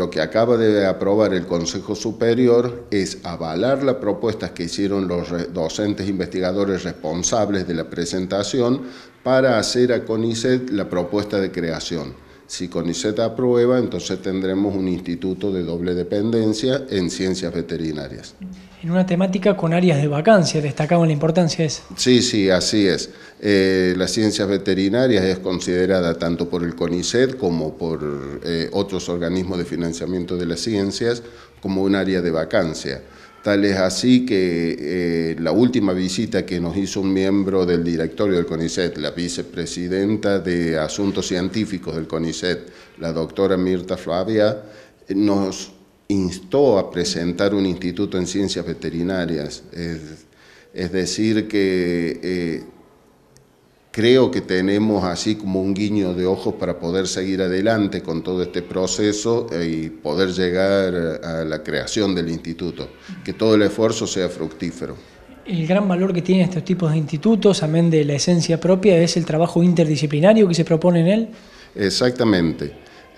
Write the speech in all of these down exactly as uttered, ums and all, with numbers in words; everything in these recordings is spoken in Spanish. Lo que acaba de aprobar el Consejo Superior es avalar las propuestas que hicieron los docentes investigadores responsables de la presentación para hacer a CONICET la propuesta de creación. Si CONICET aprueba, entonces tendremos un instituto de doble dependencia en ciencias veterinarias. En una temática con áreas de vacancia, destacamos la importancia de eso. Sí, sí, así es. Eh, las ciencias veterinarias es considerada tanto por el CONICET como por eh, otros organismos de financiamiento de las ciencias como un área de vacancia. Tal es así que eh, la última visita que nos hizo un miembro del directorio del CONICET, la vicepresidenta de Asuntos Científicos del CONICET, la doctora Mirta Flavia, nos instó a presentar un instituto en ciencias veterinarias. Es, es decir que eh, creo que tenemos así como un guiño de ojos para poder seguir adelante con todo este proceso y poder llegar a la creación del instituto, que todo el esfuerzo sea fructífero. El gran valor que tienen estos tipos de institutos, amén de la esencia propia, es el trabajo interdisciplinario que se propone en él. Exactamente.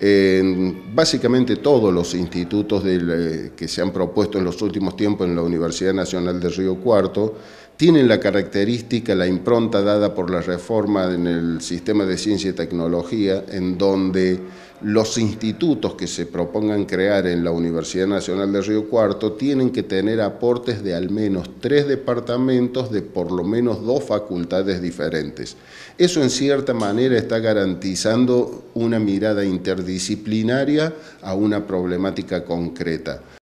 En básicamente todos los institutos del, que se han propuesto en los últimos tiempos en la Universidad Nacional de Río Cuarto tienen la característica, la impronta dada por la reforma en el sistema de ciencia y tecnología, en donde los institutos que se propongan crear en la Universidad Nacional de Río Cuarto tienen que tener aportes de al menos tres departamentos de por lo menos dos facultades diferentes. Eso en cierta manera está garantizando una mirada interdisciplinaria a una problemática concreta.